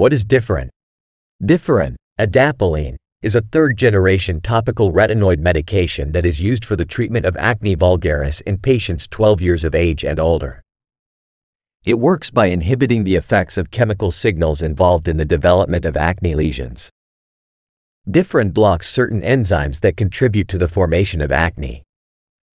What is Differin? Differin, adapalene, is a third-generation topical retinoid medication that is used for the treatment of acne vulgaris in patients 12 years of age and older. It works by inhibiting the effects of chemical signals involved in the development of acne lesions. Differin blocks certain enzymes that contribute to the formation of acne.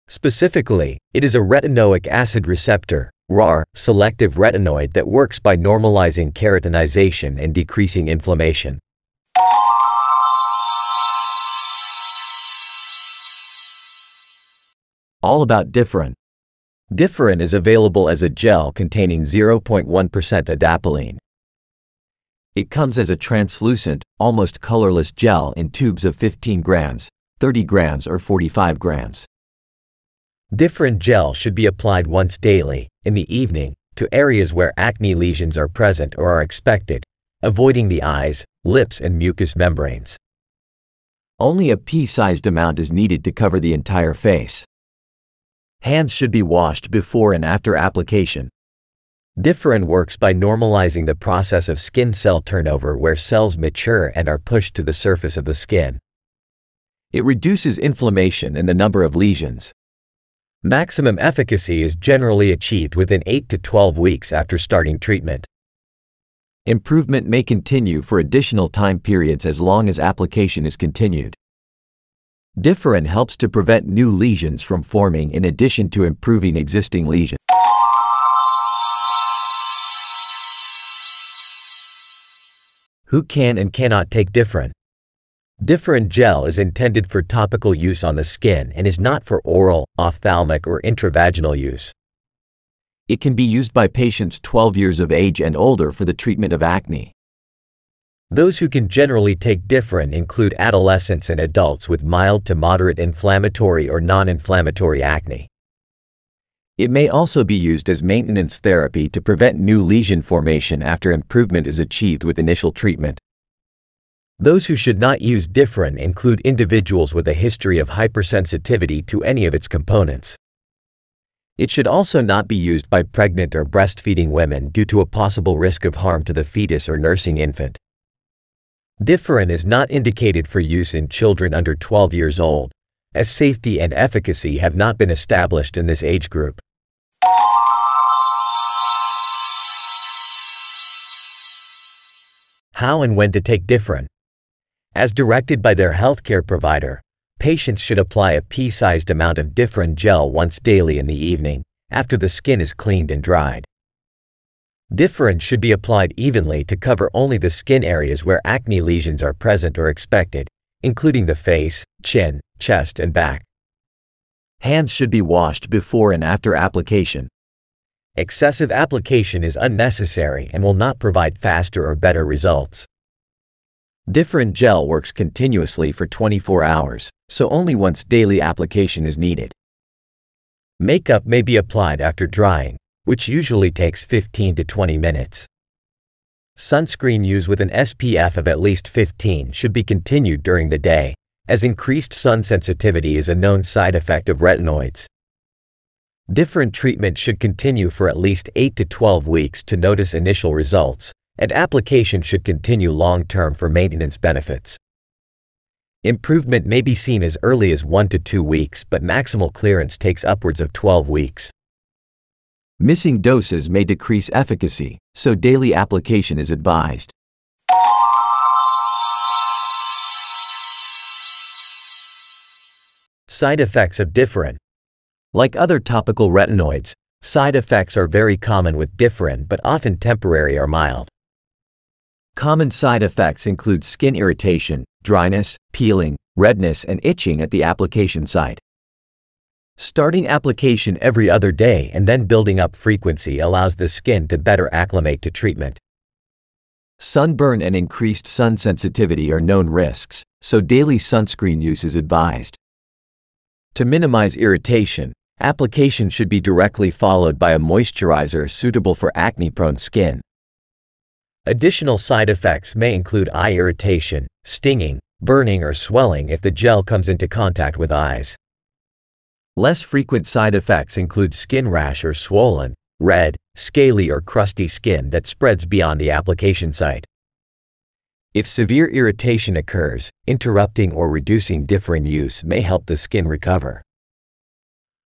Specifically, it is a retinoic acid receptor, RAR, selective retinoid that works by normalizing keratinization and decreasing inflammation. All about Differin. Differin is available as a gel containing 0.1% adapalene. It comes as a translucent, almost colorless gel in tubes of 15 grams, 30 grams or 45 grams. Differin gel should be applied once daily, in the evening, to areas where acne lesions are present or are expected, avoiding the eyes, lips and mucous membranes. Only a pea-sized amount is needed to cover the entire face. Hands should be washed before and after application. Differin works by normalizing the process of skin cell turnover where cells mature and are pushed to the surface of the skin. It reduces inflammation and the number of lesions. Maximum efficacy is generally achieved within 8 to 12 weeks after starting treatment. Improvement may continue for additional time periods as long as application is continued. Differin helps to prevent new lesions from forming in addition to improving existing lesions. Who can and cannot take Differin? Differin gel is intended for topical use on the skin and is not for oral, ophthalmic or intravaginal use. It can be used by patients 12 years of age and older for the treatment of acne. Those who can generally take Differin include adolescents and adults with mild to moderate inflammatory or non-inflammatory acne. It may also be used as maintenance therapy to prevent new lesion formation after improvement is achieved with initial treatment. Those who should not use Differin include individuals with a history of hypersensitivity to any of its components. It should also not be used by pregnant or breastfeeding women due to a possible risk of harm to the fetus or nursing infant. Differin is not indicated for use in children under 12 years old, as safety and efficacy have not been established in this age group. How and when to take Differin? As directed by their healthcare provider, patients should apply a pea-sized amount of Differin gel once daily in the evening, after the skin is cleaned and dried. Differin should be applied evenly to cover only the skin areas where acne lesions are present or expected, including the face, chin, chest and back. Hands should be washed before and after application. Excessive application is unnecessary and will not provide faster or better results. Differin gel works continuously for 24 hours, so only once daily application is needed. Makeup may be applied after drying, which usually takes 15 to 20 minutes. Sunscreen use with an SPF of at least 15 should be continued during the day, as increased sun sensitivity is a known side effect of retinoids. Differin treatment should continue for at least 8 to 12 weeks to notice initial results, and application should continue long-term for maintenance benefits. Improvement may be seen as early as 1 to 2 weeks, but maximal clearance takes upwards of 12 weeks. Missing doses may decrease efficacy, so daily application is advised. Side effects of Differin. Like other topical retinoids, side effects are very common with Differin but often temporary or mild. Common side effects include skin irritation, dryness, peeling, redness and itching at the application site. Starting application every other day and then building up frequency allows the skin to better acclimate to treatment. Sunburn and increased sun sensitivity are known risks, so daily sunscreen use is advised. To minimize irritation, application should be directly followed by a moisturizer suitable for acne-prone skin. Additional side effects may include eye irritation, stinging, burning or swelling if the gel comes into contact with eyes. Less frequent side effects include skin rash or swollen, red, scaly or crusty skin that spreads beyond the application site. If severe irritation occurs, interrupting or reducing Differin use may help the skin recover.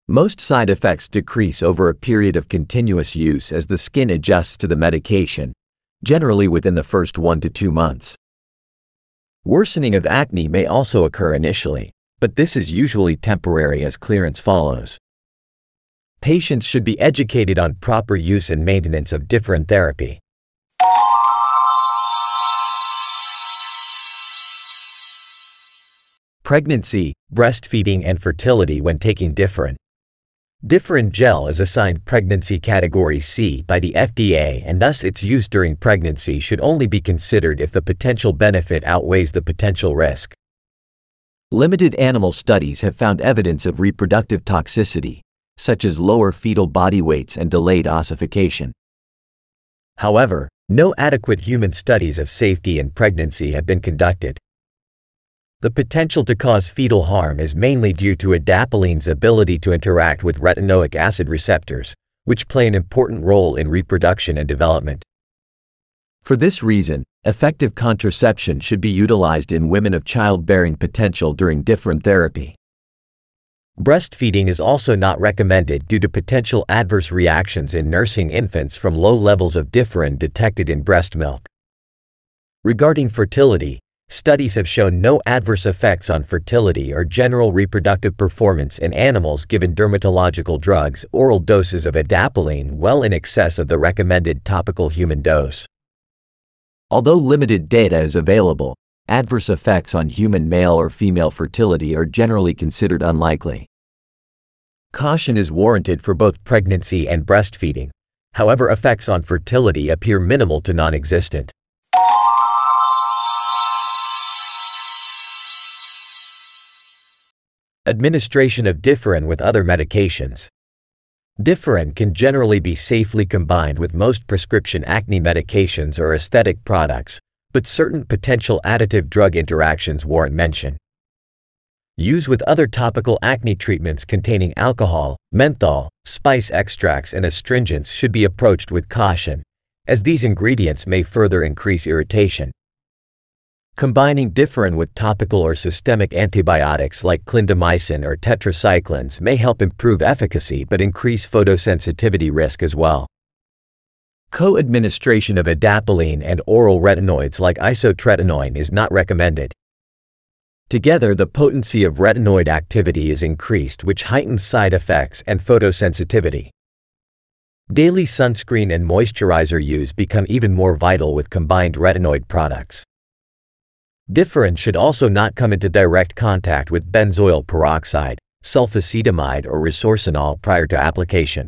Most side effects decrease over a period of continuous use as the skin adjusts to the medication, generally within the first 1 to 2 months. Worsening of acne may also occur initially, but this is usually temporary as clearance follows. Patients should be educated on proper use and maintenance of Differin therapy. Pregnancy, breastfeeding, and fertility when taking Differin. Differin gel is assigned pregnancy category C by the FDA, and thus its use during pregnancy should only be considered if the potential benefit outweighs the potential risk. Limited animal studies have found evidence of reproductive toxicity, such as lower fetal body weights and delayed ossification. However, no adequate human studies of safety in pregnancy have been conducted. The potential to cause fetal harm is mainly due to adapalene's ability to interact with retinoic acid receptors, which play an important role in reproduction and development. For this reason, effective contraception should be utilized in women of childbearing potential during Differin therapy. Breastfeeding is also not recommended due to potential adverse reactions in nursing infants from low levels of Differin detected in breast milk. Regarding fertility, studies have shown no adverse effects on fertility or general reproductive performance in animals given dermatological drugs, oral doses of adapalene well in excess of the recommended topical human dose. Although limited data is available, adverse effects on human male or female fertility are generally considered unlikely. Caution is warranted for both pregnancy and breastfeeding. However, effects on fertility appear minimal to non-existent. Administration of Differin with other medications. Differin can generally be safely combined with most prescription acne medications or aesthetic products, but certain potential additive drug interactions warrant mention. Use with other topical acne treatments containing alcohol, menthol, spice extracts, and astringents should be approached with caution, as these ingredients may further increase irritation. Combining Differin with topical or systemic antibiotics like clindamycin or tetracyclines may help improve efficacy but increase photosensitivity risk as well. Co-administration of adapalene and oral retinoids like isotretinoin is not recommended. Together, the potency of retinoid activity is increased, which heightens side effects and photosensitivity. Daily sunscreen and moisturizer use become even more vital with combined retinoid products. Differin should also not come into direct contact with benzoyl peroxide, sulfacetamide, or resorcinol prior to application.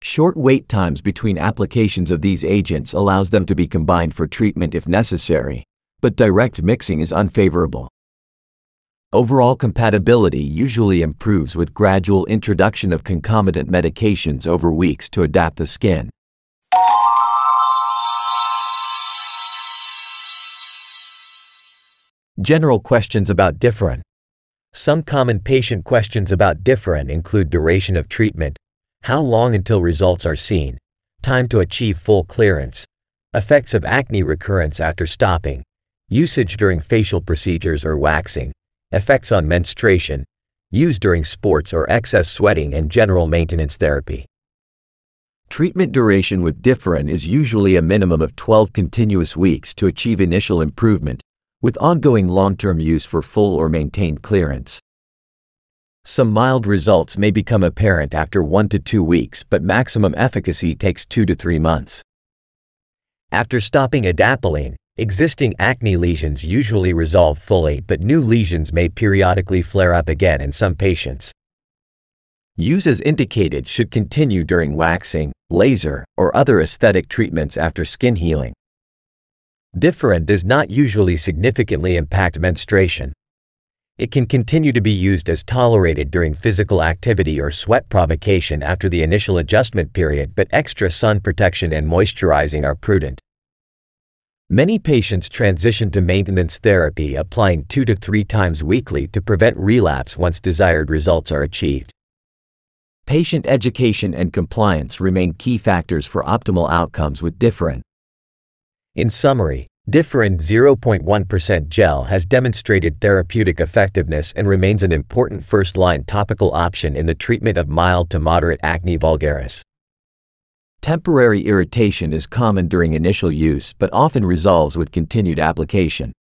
Short wait times between applications of these agents allows them to be combined for treatment if necessary, but direct mixing is unfavorable. Overall compatibility usually improves with gradual introduction of concomitant medications over weeks to adapt the skin. General questions about Differin. Some common patient questions about Differin include duration of treatment, how long until results are seen, time to achieve full clearance, effects of acne recurrence after stopping, usage during facial procedures or waxing, effects on menstruation, use during sports or excess sweating, and general maintenance therapy. Treatment duration with Differin is usually a minimum of 12 continuous weeks to achieve initial improvement, with ongoing long-term use for full or maintained clearance. Some mild results may become apparent after 1 to 2 weeks, but maximum efficacy takes 2 to 3 months. After stopping adapalene, existing acne lesions usually resolve fully, but new lesions may periodically flare up again in some patients. Use as indicated should continue during waxing, laser, or other aesthetic treatments after skin healing. Differin does not usually significantly impact menstruation. It can continue to be used as tolerated during physical activity or sweat provocation after the initial adjustment period, but extra sun protection and moisturizing are prudent. Many patients transition to maintenance therapy, applying 2 to 3 times weekly to prevent relapse once desired results are achieved. Patient education and compliance remain key factors for optimal outcomes with Differin. In summary, Differin 0.1% gel has demonstrated therapeutic effectiveness and remains an important first-line topical option in the treatment of mild to moderate acne vulgaris. Temporary irritation is common during initial use but often resolves with continued application.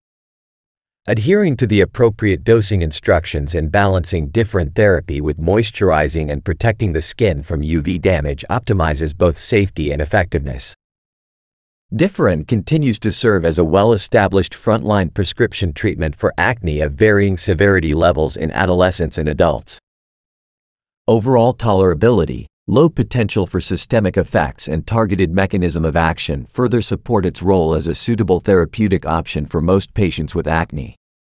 Adhering to the appropriate dosing instructions and balancing Differin therapy with moisturizing and protecting the skin from UV damage optimizes both safety and effectiveness. Differin continues to serve as a well-established frontline prescription treatment for acne of varying severity levels in adolescents and adults. Overall tolerability, low potential for systemic effects, and targeted mechanism of action further support its role as a suitable therapeutic option for most patients with acne.